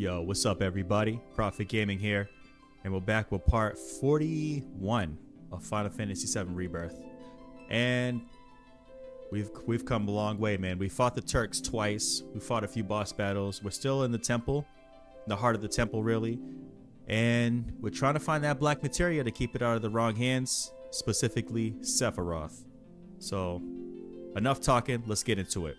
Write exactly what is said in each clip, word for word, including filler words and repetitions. Yo, what's up everybody? Prophet Gaming here, and we're back with part forty-one of Final Fantasy seven Rebirth. And we've we've come a long way, man. We fought the Turks twice. We fought a few boss battles. We're still in the temple, the heart of the temple really. And we're trying to find that black materia to keep it out of the wrong hands, specifically Sephiroth. So, enough talking, let's get into it.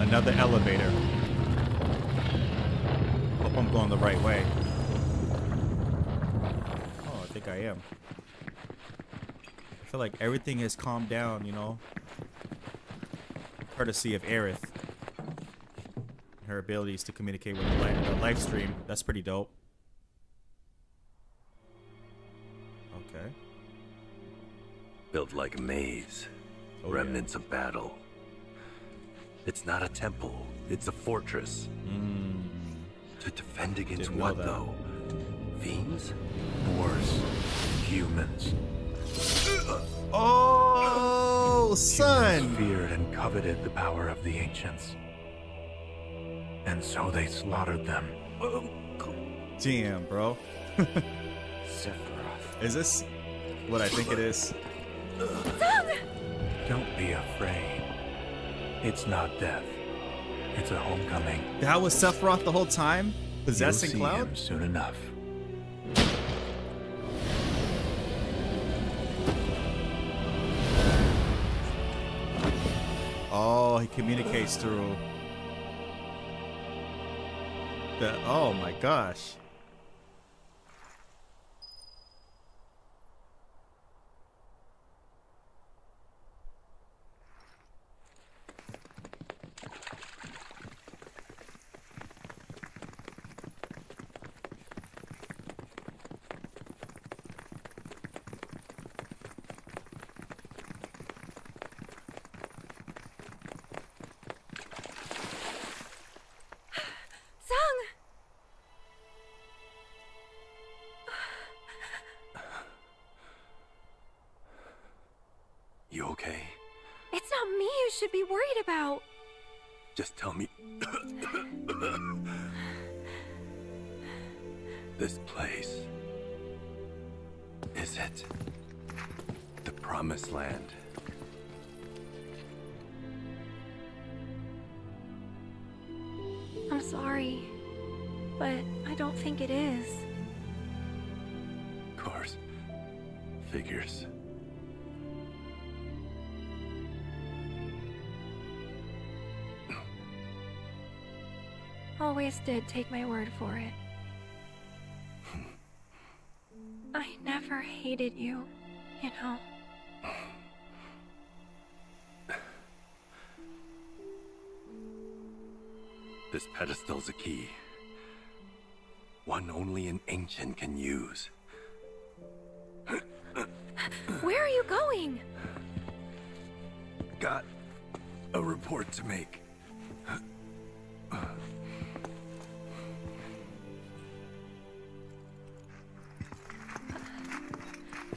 Another elevator. Hope I'm going the right way. Oh, I think I am. I feel like everything has calmed down, you know? Courtesy of Aerith. Her abilities to communicate with the live, the live stream. That's pretty dope. Okay. Built like a maze. Oh, remnants yeah. of battle. It's not a temple, it's a fortress. Mm. To defend against what though? Fiends? Wars? Humans? Oh, son! Humans feared and coveted the power of the ancients. And so they slaughtered them. Damn, bro. Sephiroth. Is this what I think it is? Don't be afraid. It's not death. It's a homecoming. That was Sephiroth the whole time? Possessing Cloud? You'll see him soon enough. Oh, he communicates through the... Oh my gosh. Should be worried about. Just tell me. This place. Is it the promised land? I'm sorry, but I don't think it is. Of course. Figures. Always did take my word for it. I never hated you, you know. This pedestal's a key. One only an ancient can use. Where are you going? Got a report to make.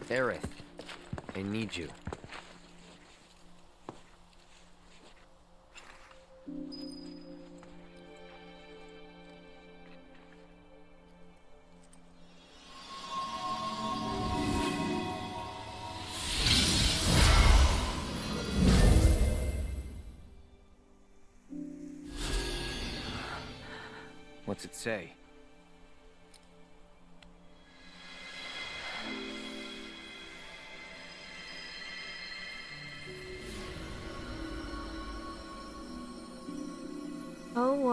Aerith, I need you. What's it say?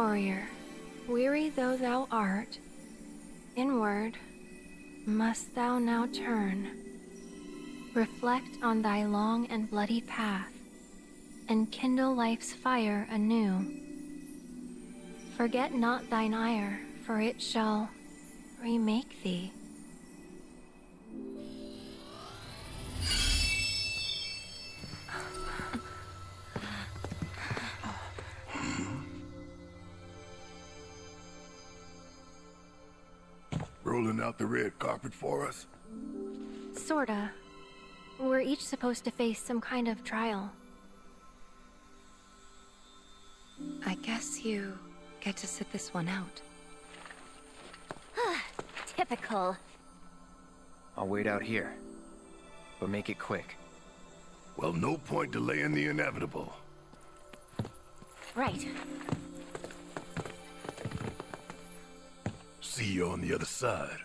warrior, weary though thou art, inward must thou now turn. Reflect on thy long and bloody path, and kindle life's fire anew. Forget not thine ire, for it shall remake thee. Rolling out the red carpet for us? Sorta. We're each supposed to face some kind of trial. I guess you get to sit this one out. Typical. I'll wait out here, but make it quick. Well, no point delaying the inevitable. Right. See you on the other side.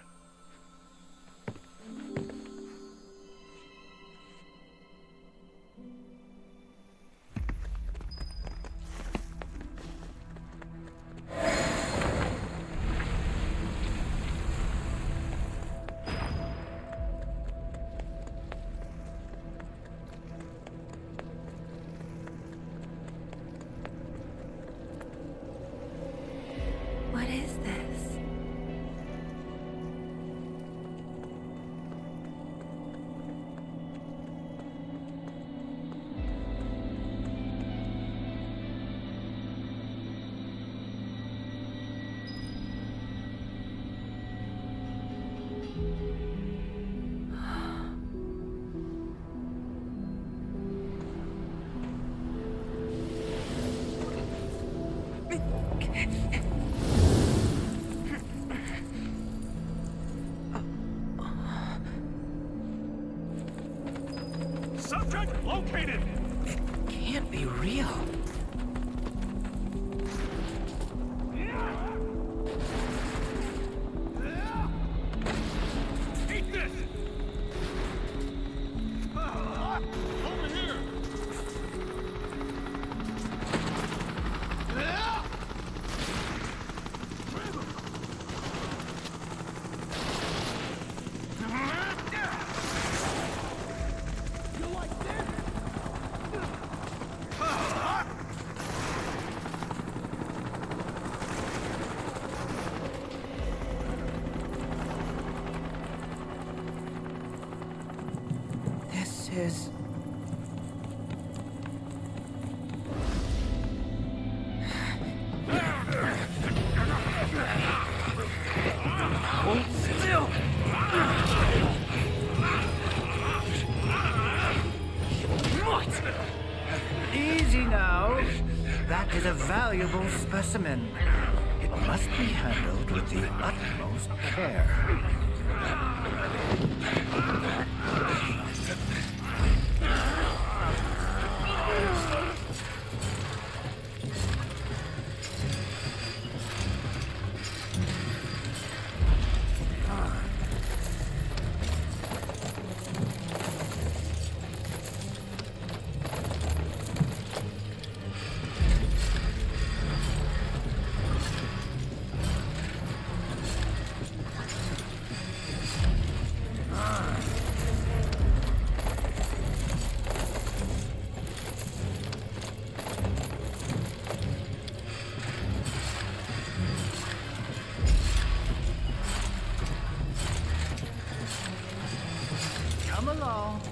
Located! It can't be real. Eat this! Over here! Is what? Easy now. That is a valuable specimen. It must be handled with the utmost care.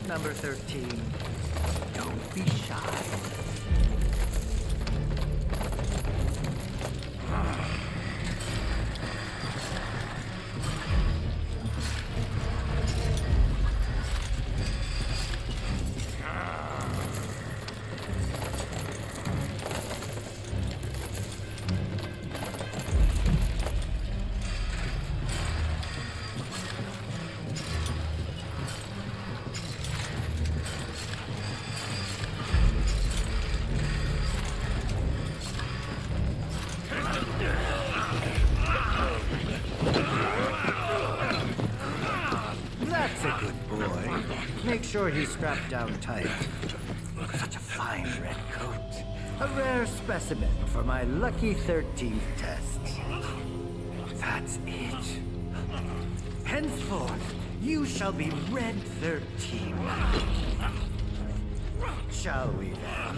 Number thirteen. Don't be shy. Make sure he's strapped down tight. Such a fine red coat. A rare specimen for my lucky thirteenth test. That's it. Henceforth, you shall be Red thirteen. Shall we then?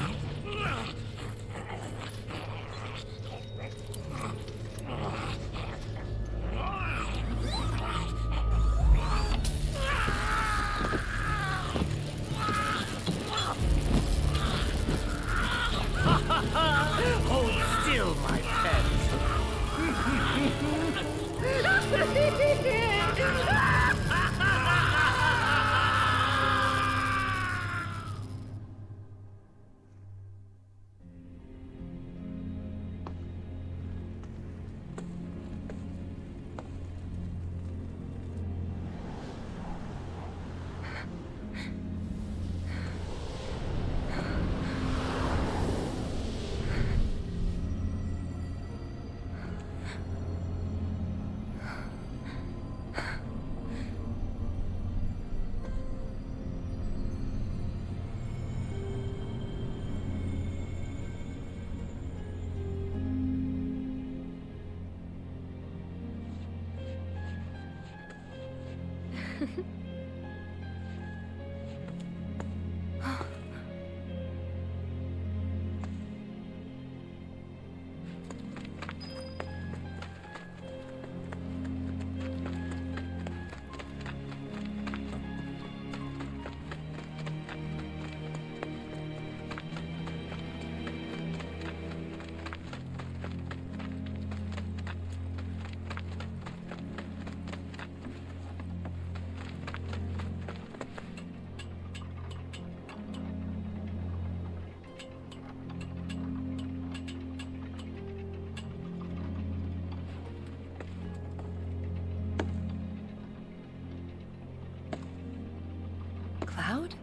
Cloud?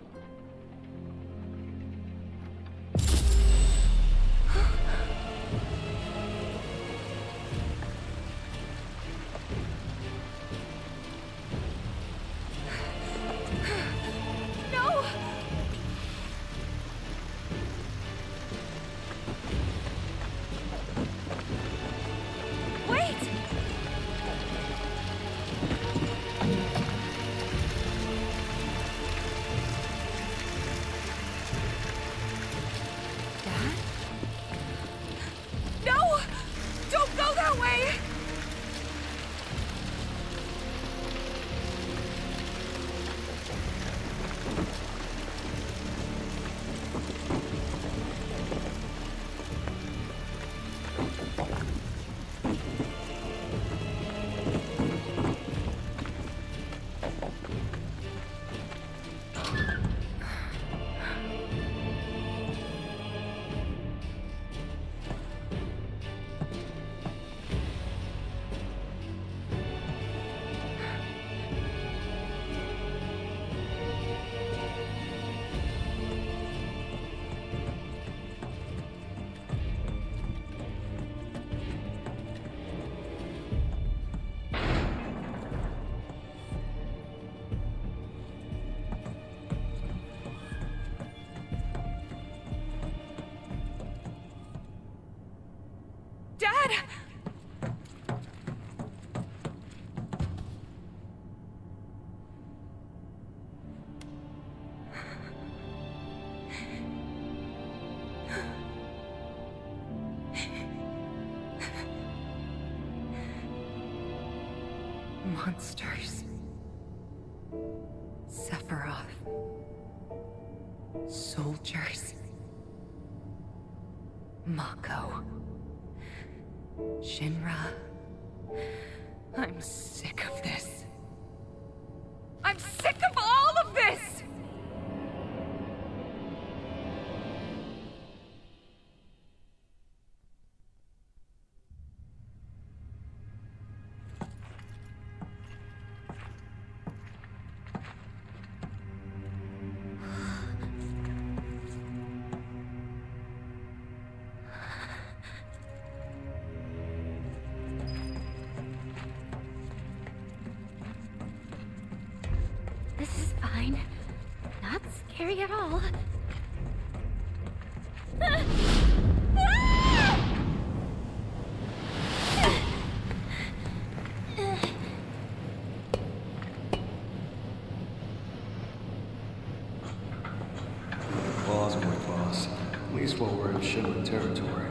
Monsters. Sephiroth. Soldiers. Mako. Shinra. I'm sick of this. I'm sick of all of this! Not scary at all. least while we're in Shinra territory.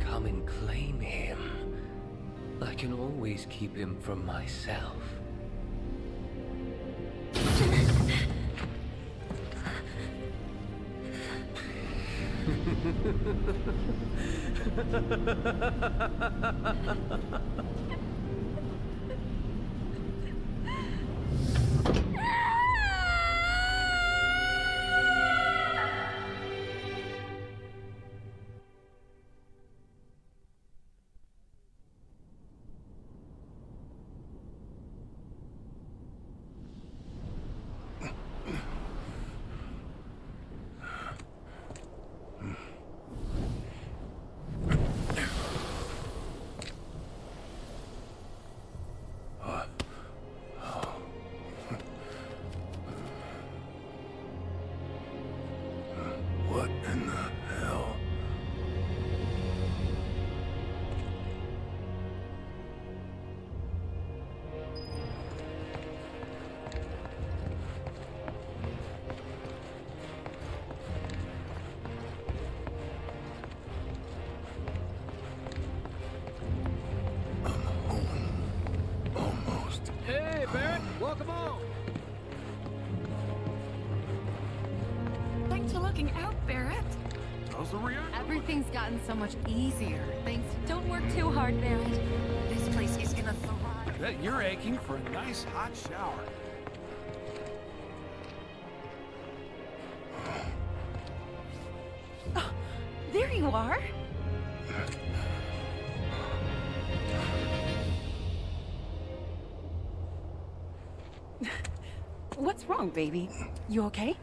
Come and claim him. I can always keep him from myself. Everything's gotten so much easier. Thanks. Don't work too hard, Barrett. This place is gonna thrive. I bet you're aching for a nice hot shower. Oh, there you are. What's wrong, baby? You okay?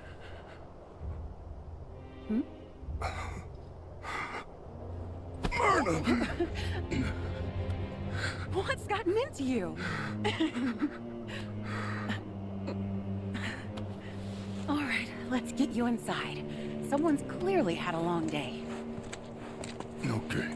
Hmm? What's gotten into you? All right, let's get you inside. Someone's clearly had a long day. Okay.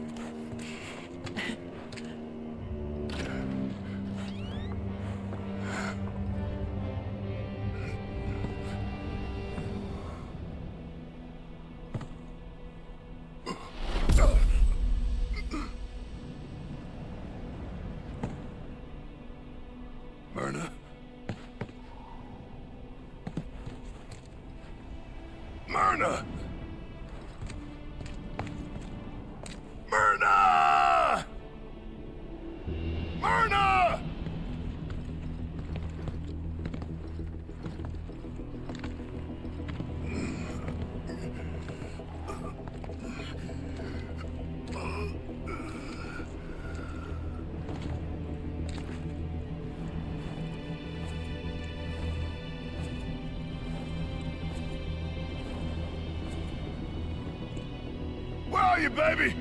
love you, baby.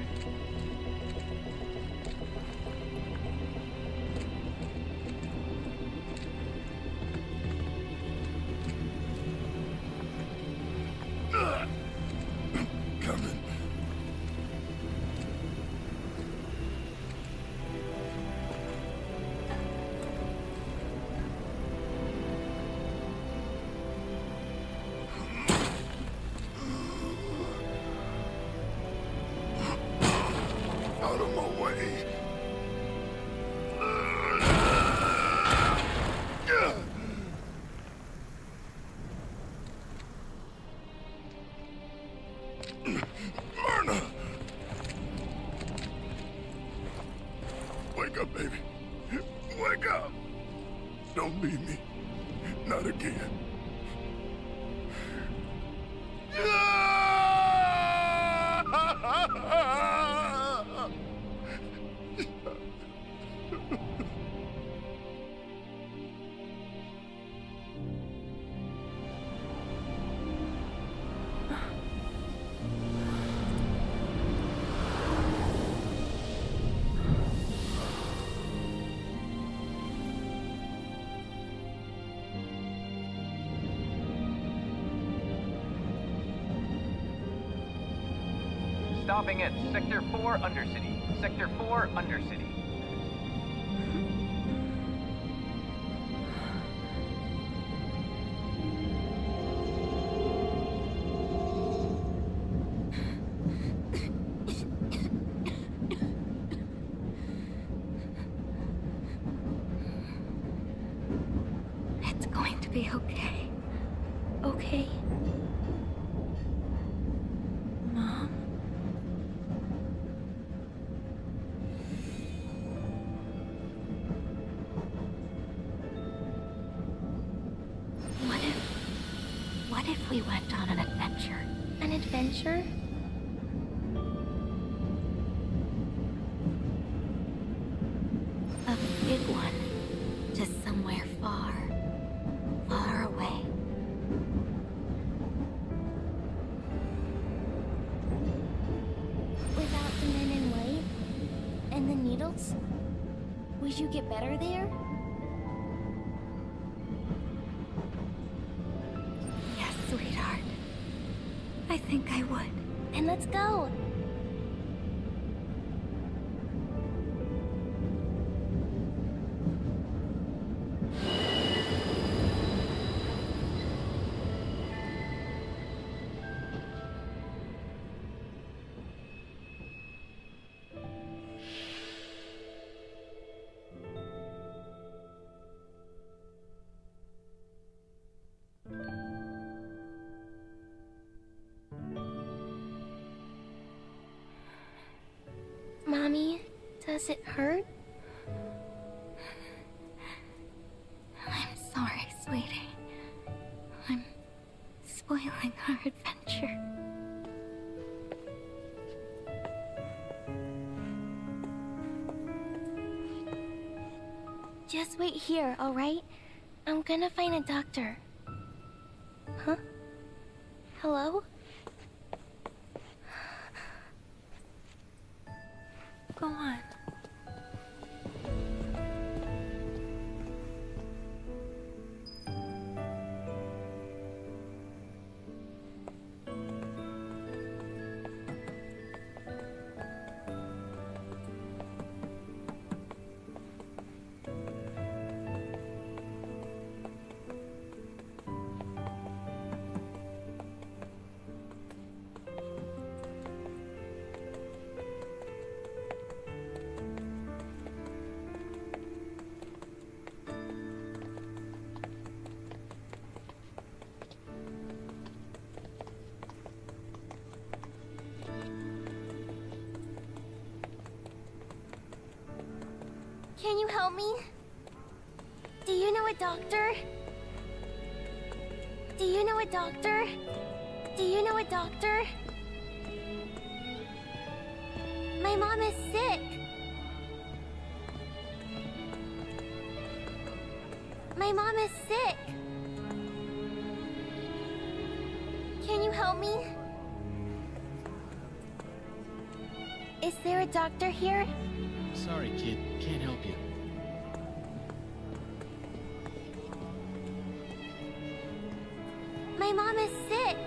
Stopping at Sector four Undercity. Sector four Undercity. Mommy, does it hurt? I'm sorry, sweetie. I'm spoiling our adventure. Just wait here, all right? I'm gonna find a doctor. Huh? Hello? Go on. Can you help me? Do you know a doctor? Do you know a doctor? Do you know a doctor? My mom is sick. My mom is sick. Can you help me? Is there a doctor here? Sorry, kid. Can't help you. My mom is sick.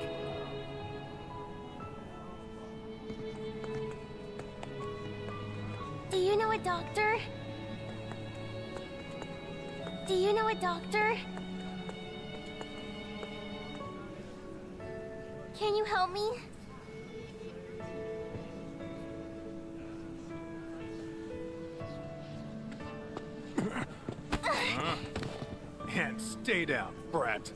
Do you know a doctor? Do you know a doctor? Can you help me? Huh? And stay down, brat.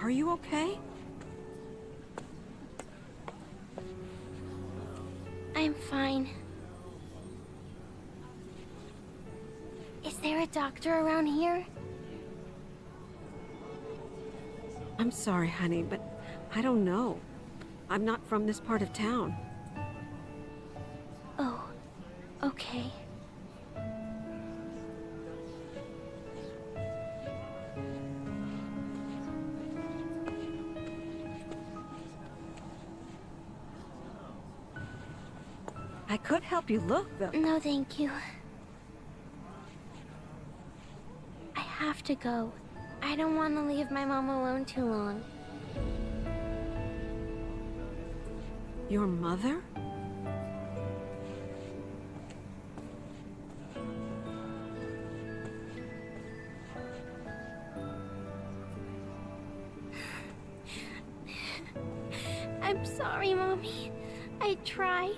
Are you okay? I'm fine. Is there a doctor around here? I'm sorry, honey, but I don't know. I'm not from this part of town. Oh, okay. I could help you look, though. No, thank you. I have to go. I don't want to leave my mom alone too long. Your mother? I'm sorry, Mommy. I tried.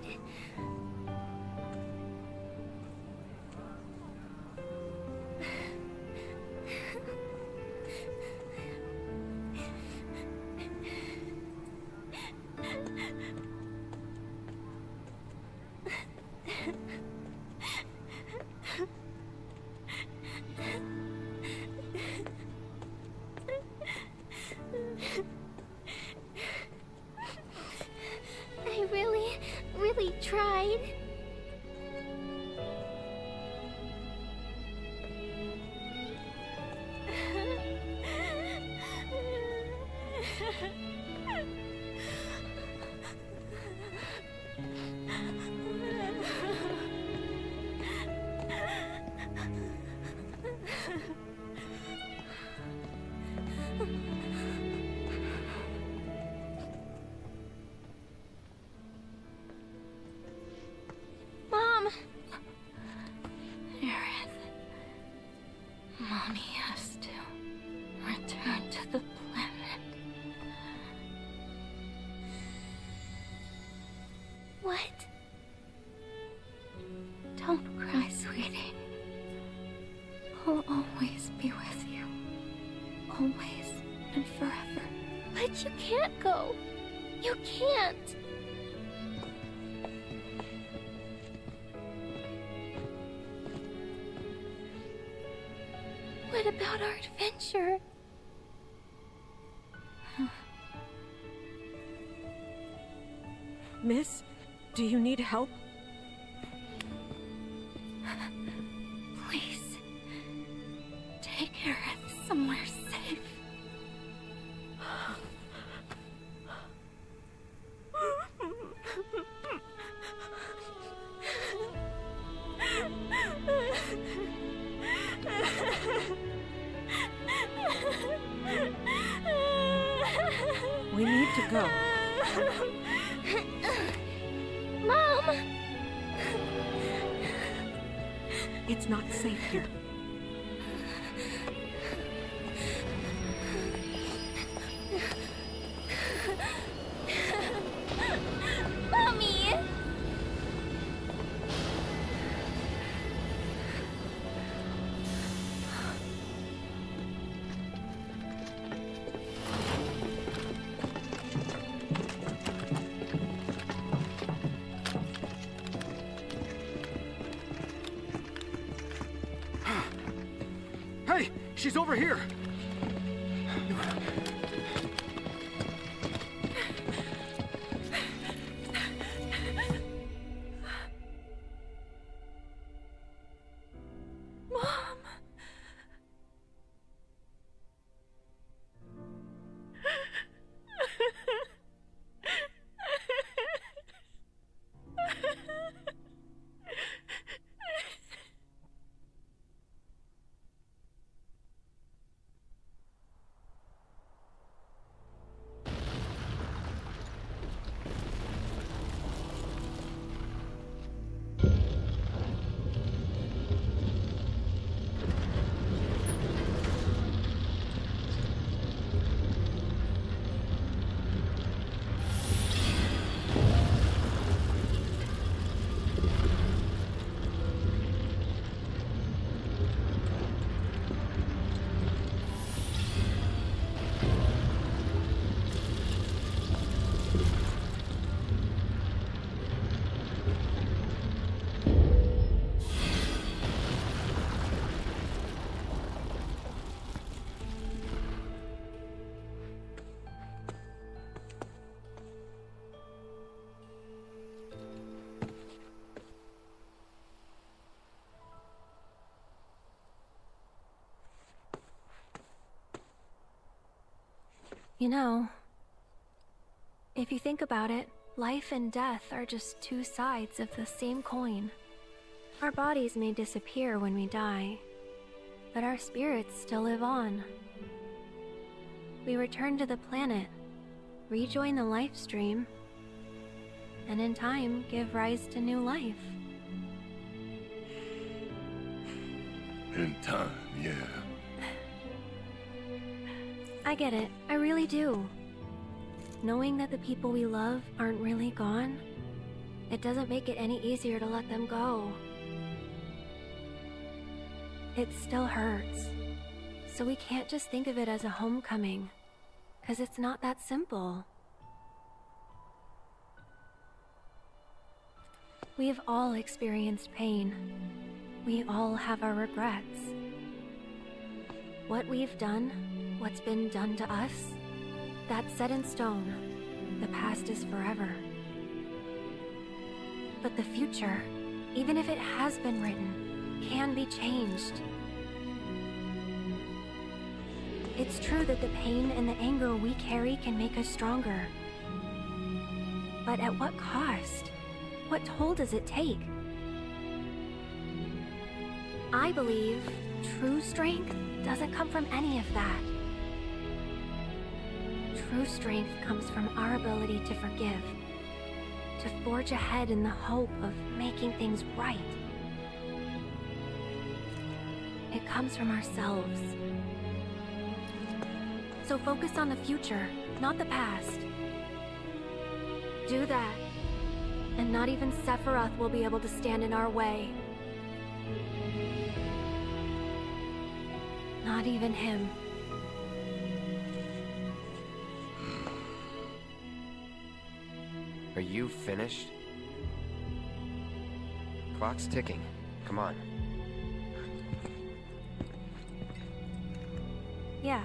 Tried. What? Don't cry, sweetie. I'll always be with you. Always and forever. But you can't go. You can't. What about our adventure? Miss? Do you need help? Please, take Aerith somewhere safe. We need to go. Mom! It's not safe here. Mommy! She's over here. You know, if you think about it, life and death are just two sides of the same coin. Our bodies may disappear when we die, but our spirits still live on. We return to the planet, rejoin the life stream, and in time give rise to new life. In time, yeah. I get it. I really do. Knowing that the people we love aren't really gone, it doesn't make it any easier to let them go. It still hurts. So we can't just think of it as a homecoming, because it's not that simple. We have all experienced pain. We all have our regrets. What we've done, what's been done to us, that's set in stone. The past is forever. But the future, even if it has been written, can be changed. It's true that the pain and the anger we carry can make us stronger. But at what cost? What toll does it take? I believe true strength doesn't come from any of that. True strength comes from our ability to forgive, to forge ahead in the hope of making things right. It comes from ourselves. So focus on the future, not the past. Do that, and not even Sephiroth will be able to stand in our way. Not even him. Are you finished? Clock's ticking. Come on. Yeah.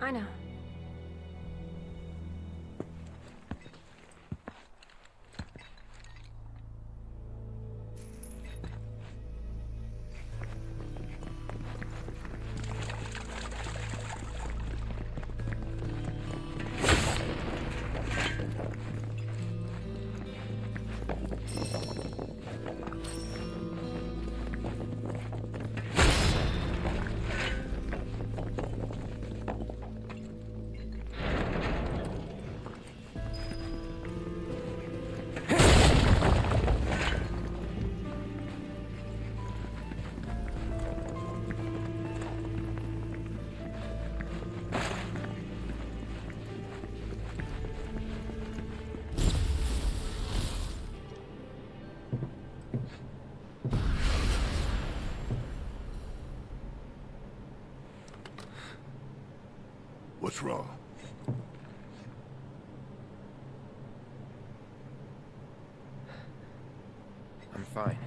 I know. What's wrong? I'm fine.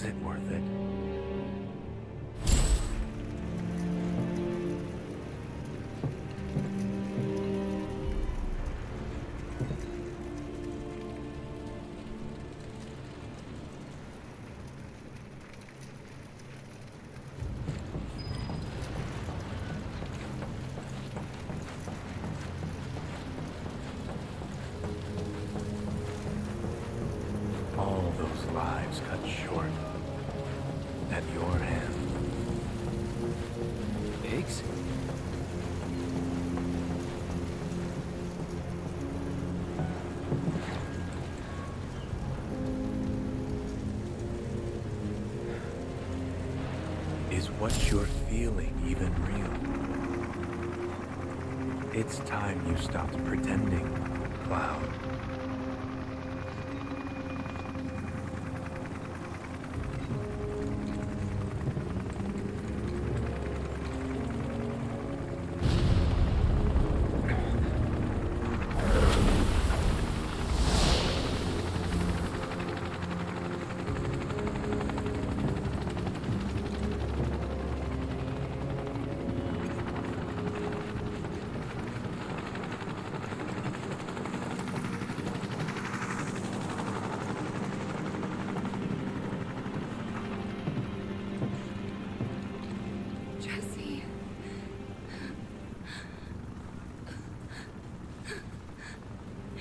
was it worth it? What's your feeling even real? It's time you stopped pretending, Cloud.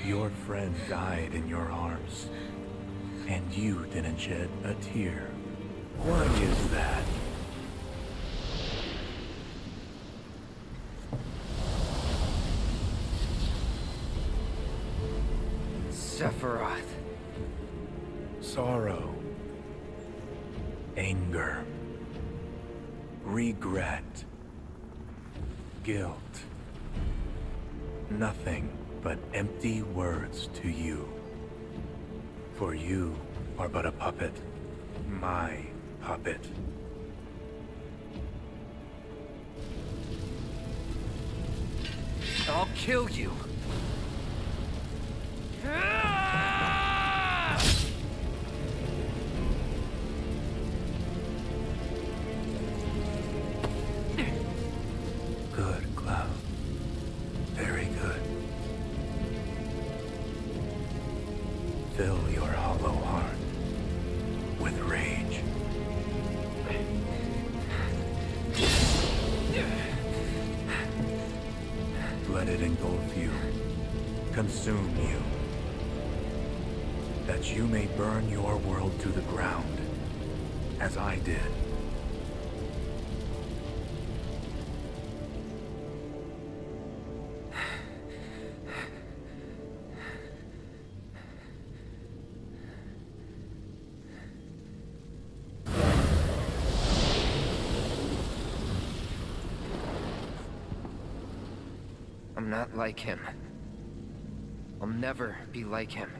Your friend died in your arms, and you didn't shed a tear. Why is that? Sephiroth. Sorrow. Anger. Regret. Guilt. Nothing but empty words to you. For you are but a puppet, my puppet. I'll kill you. Consume you, that you may burn your world to the ground, as I did. I'm not like him. I'll never be like him.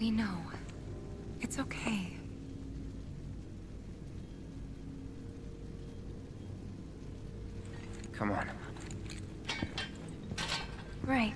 We know. It's okay. Come on. Right.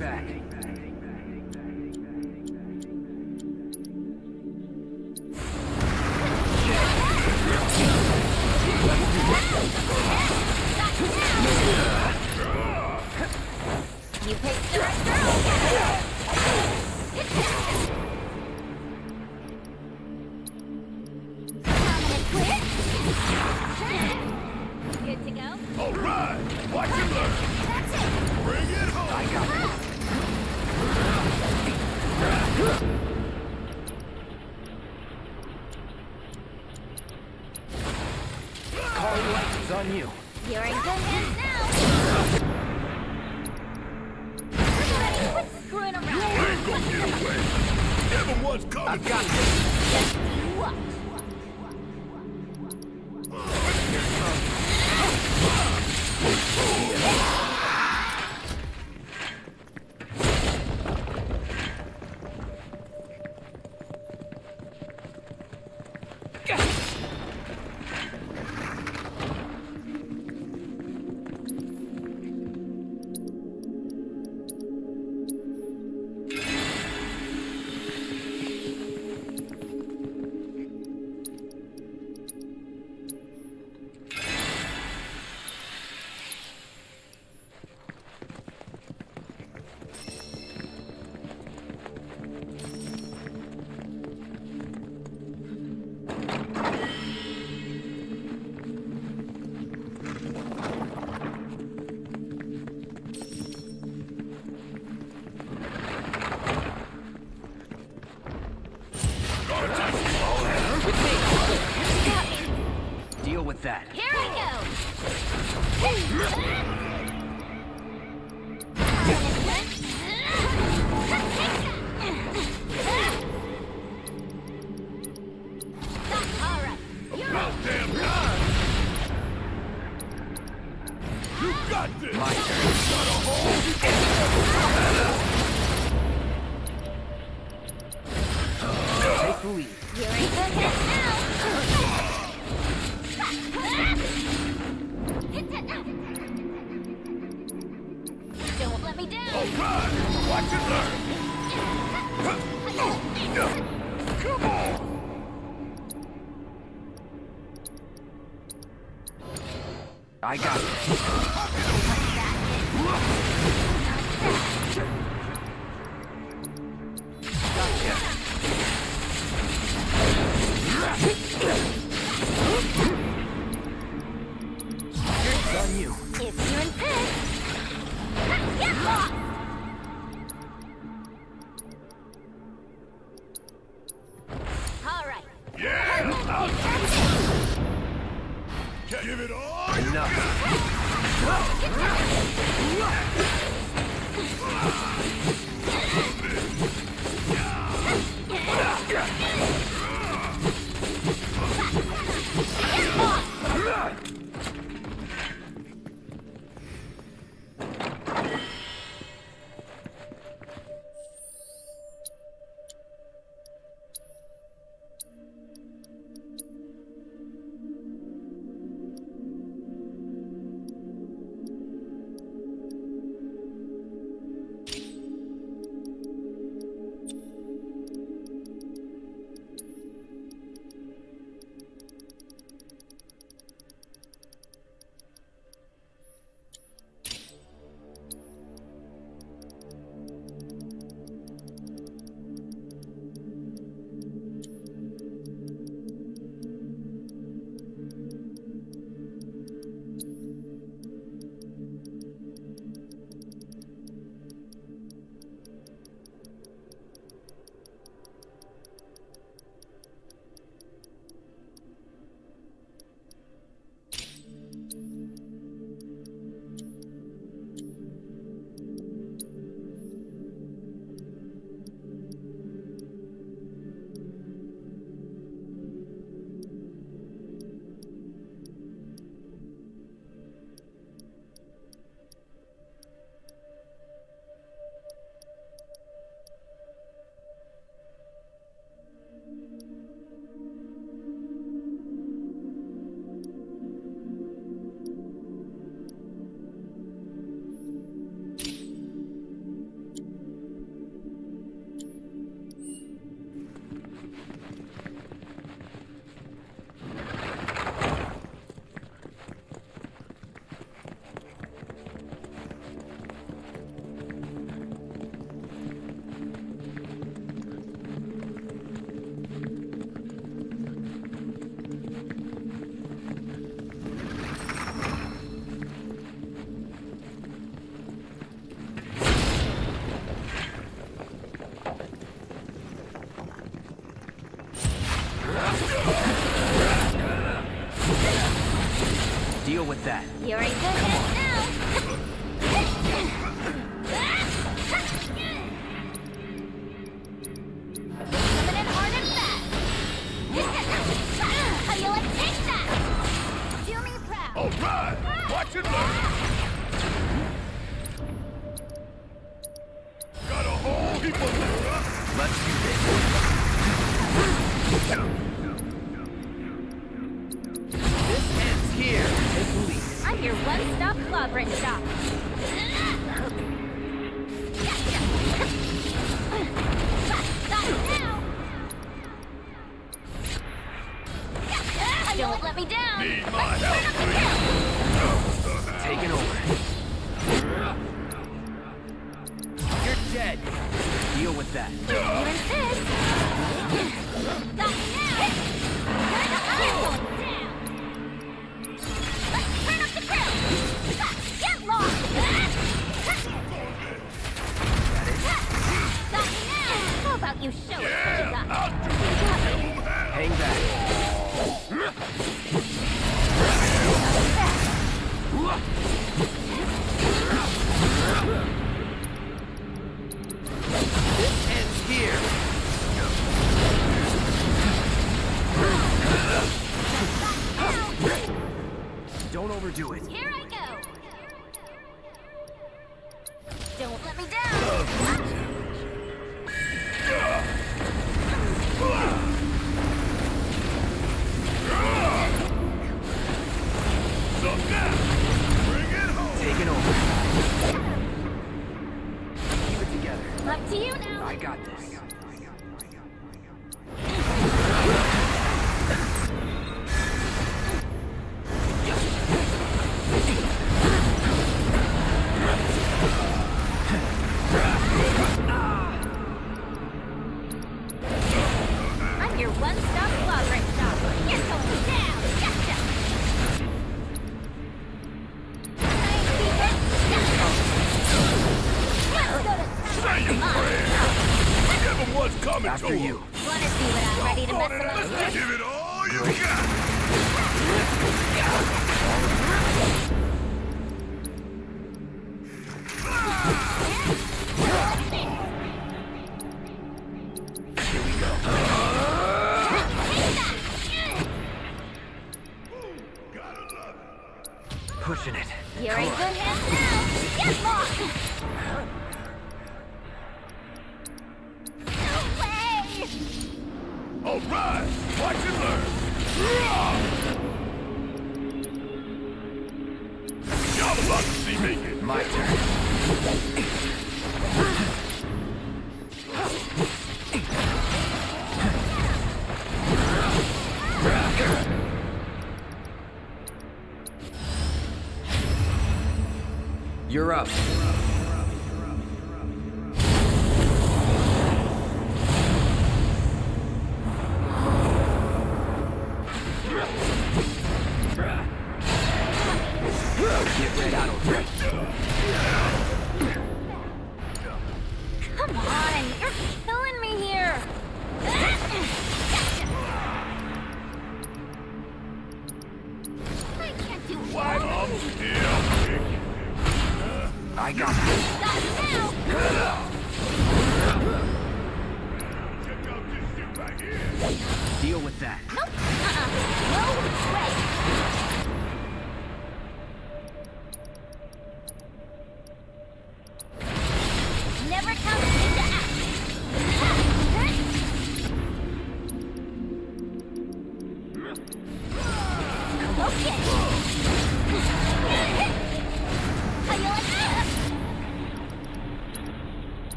Back. on you. You're in good hands now. Everybody, quit screwing around. You ain't gonna get away. Never was coming. I've got this. What? I got it. deal with that. You're in good hands now. Summon an artifact. How you like take that? Do me proud. All right. Watch it learn. Got a whole heap of them, huh? Let's do this. Here, take the lead. I'm your one-stop clobbering shop. Stop now! Don't let me down. Need my help. Take it over. You're dead. Deal with that. You insist. Stop now. You're the other one. Get lost! Stop now! How about you show yeah, us what you got? Hang back. This ends here. Don't overdo it. Here I go. Don't let me down. Bring it home. Take it over. Keep it together. Up to you now. I got this. You're up.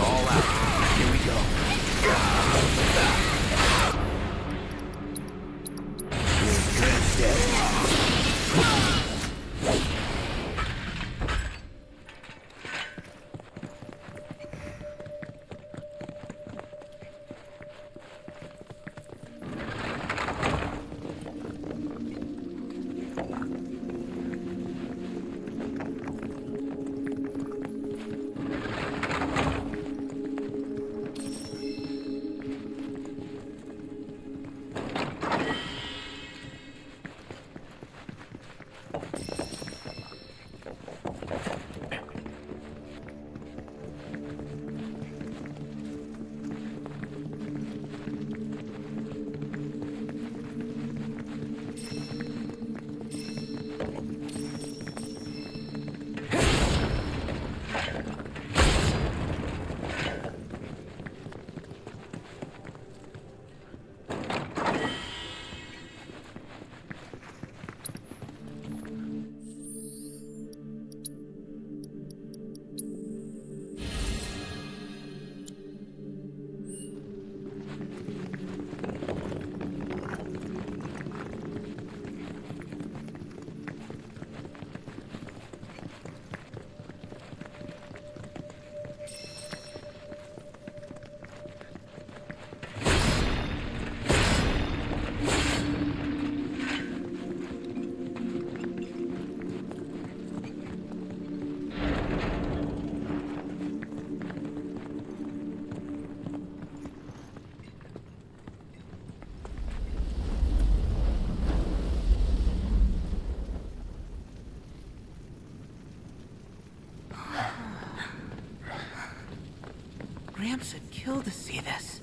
All out. chance I'd kill to see this.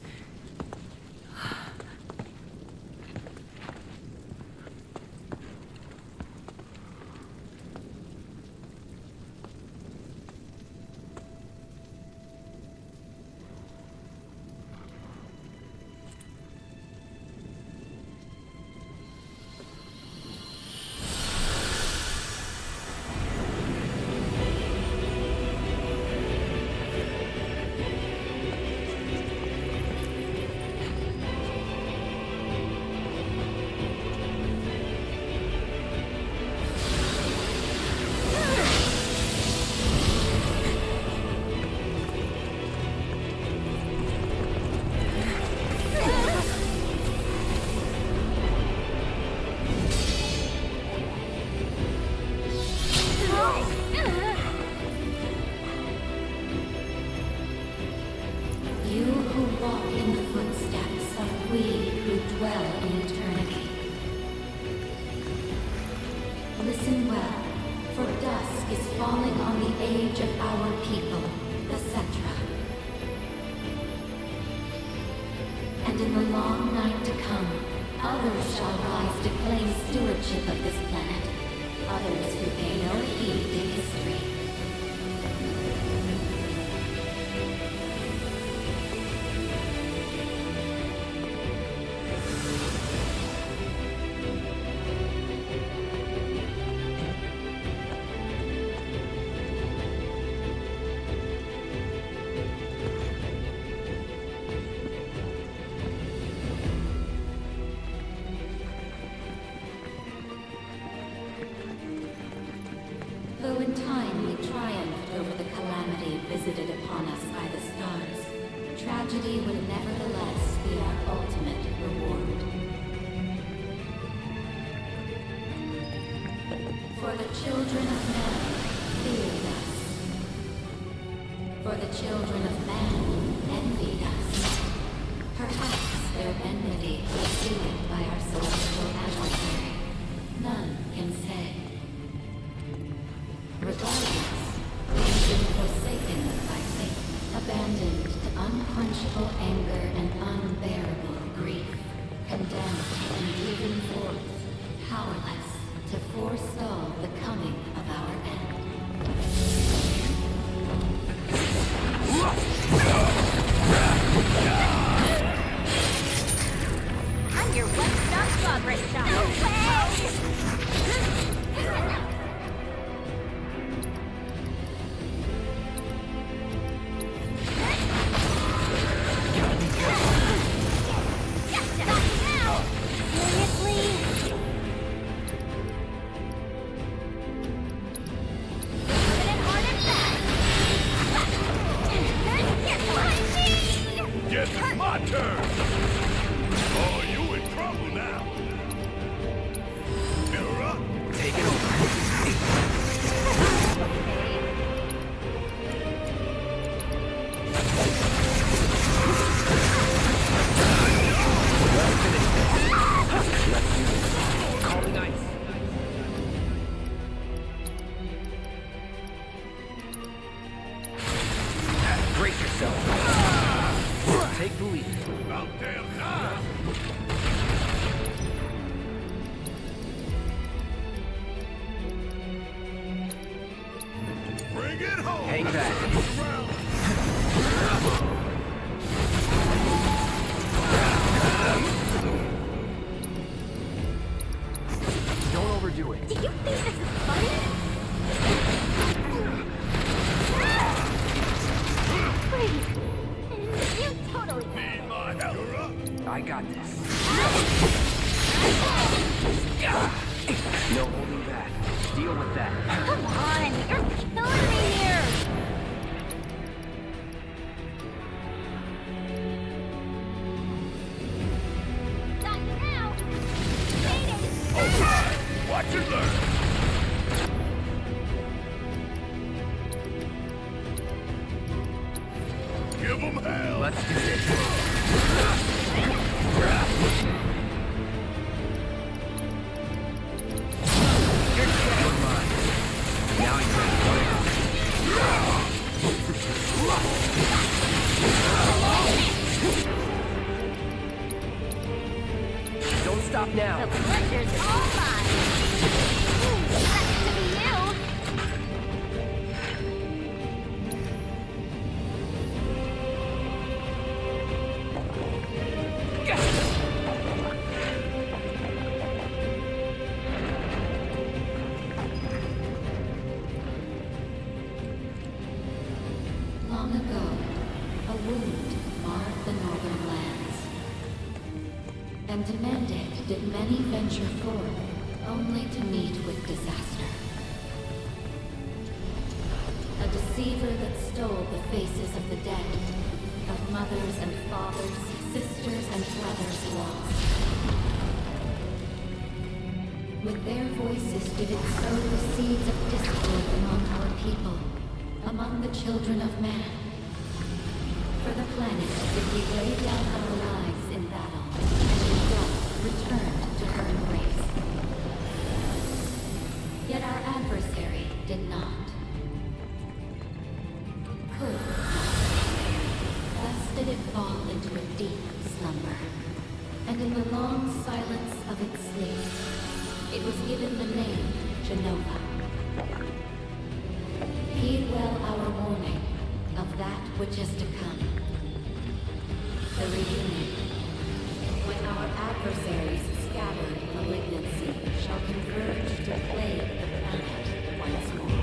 Now you're Don't stop now. The pleasure's all mine. Sucks to be you. Long ago, a wound marred the northern lands, and demanded did many venture forth, only to meet with disaster. A deceiver that stole the faces of the dead, of mothers and fathers, sisters and brothers lost. With their voices did it sow the seeds of discord among our people, among the children of man. For the planet did we lay down our lives in battle, and in death returned to her embrace. Yet our adversary did not. Could not. Thus did it fall into a deep slumber, and in the long silence of its sleep, it was given the name Genova. Heed well our warning of that which is to come. The reunion, when our adversaries scattered malignancy, shall converge to plague the planet once more.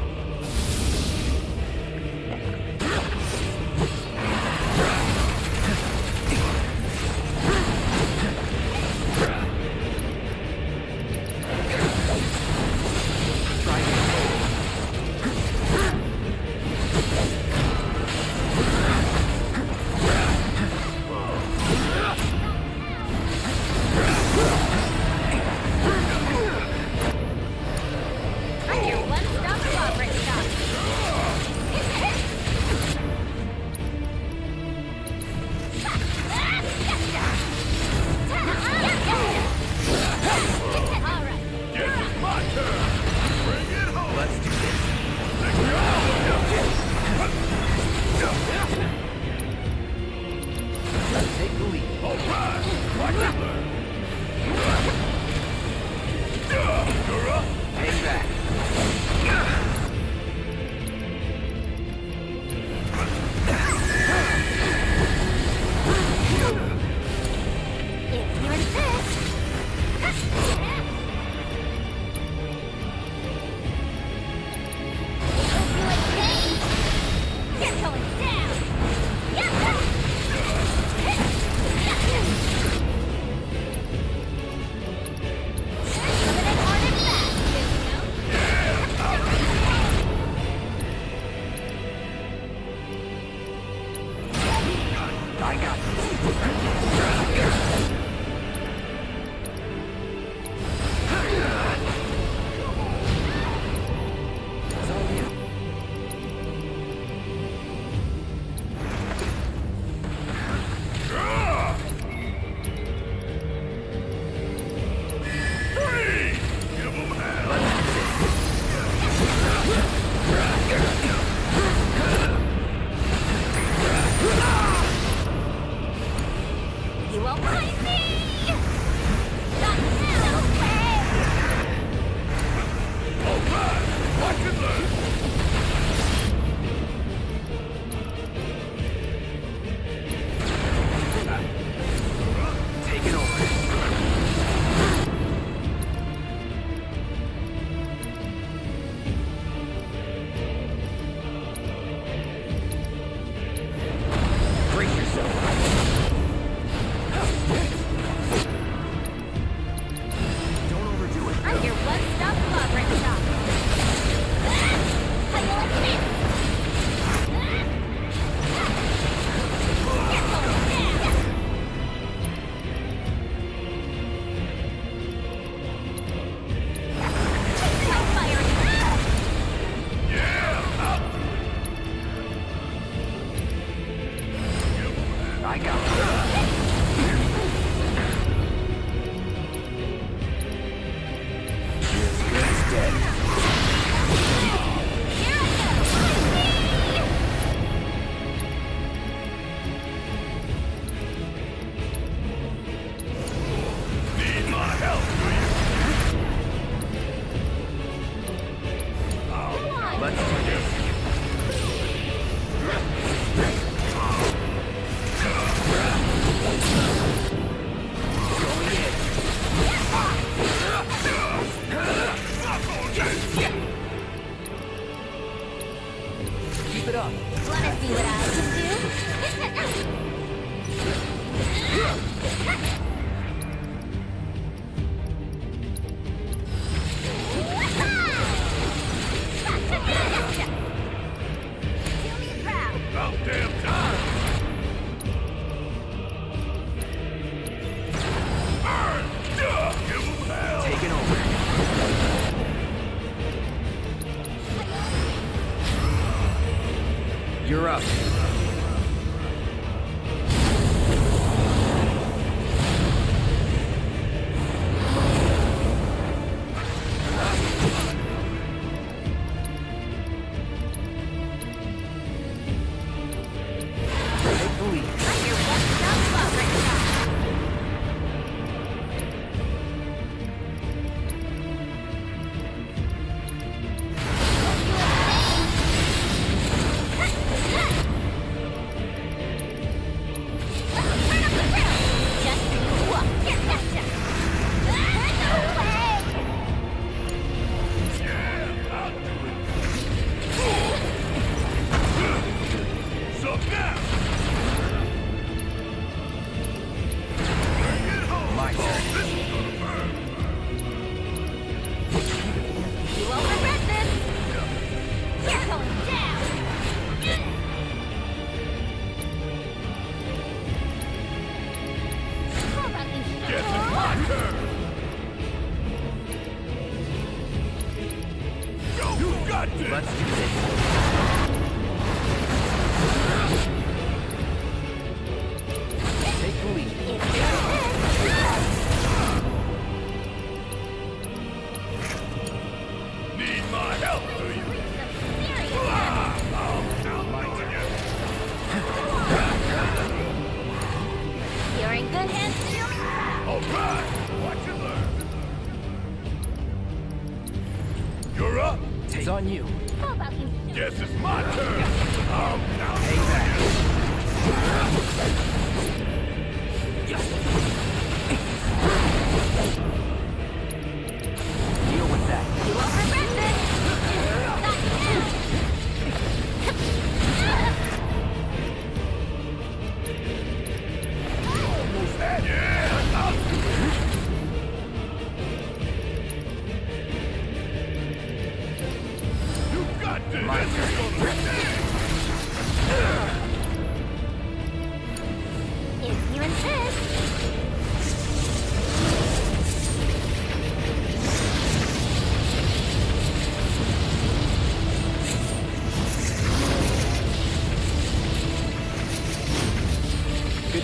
much to do. Keep it up. Wanna see what I can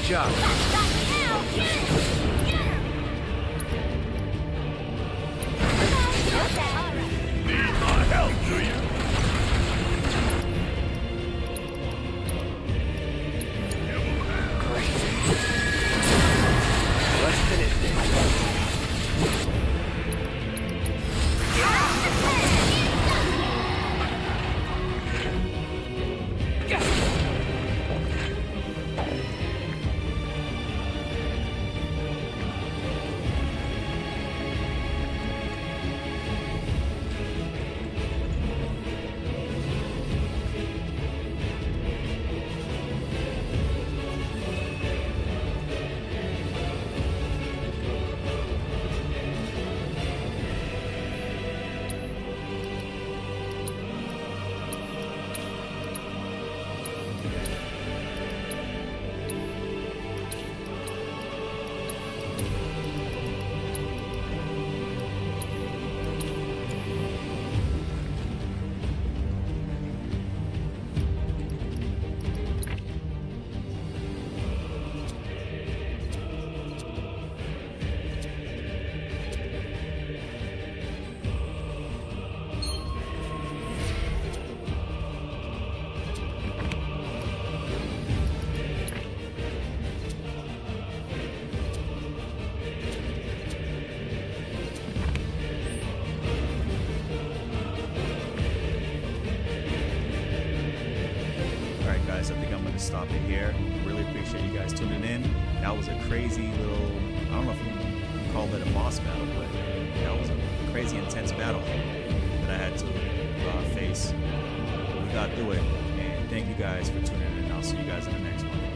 job. guys, I think I'm going to stop it here. Really appreciate you guys tuning in. That was a crazy little, I don't know if you call it a boss battle, but that was a crazy intense battle that I had to uh, face. We got through it, and thank you guys for tuning in. I'll see you guys in the next one.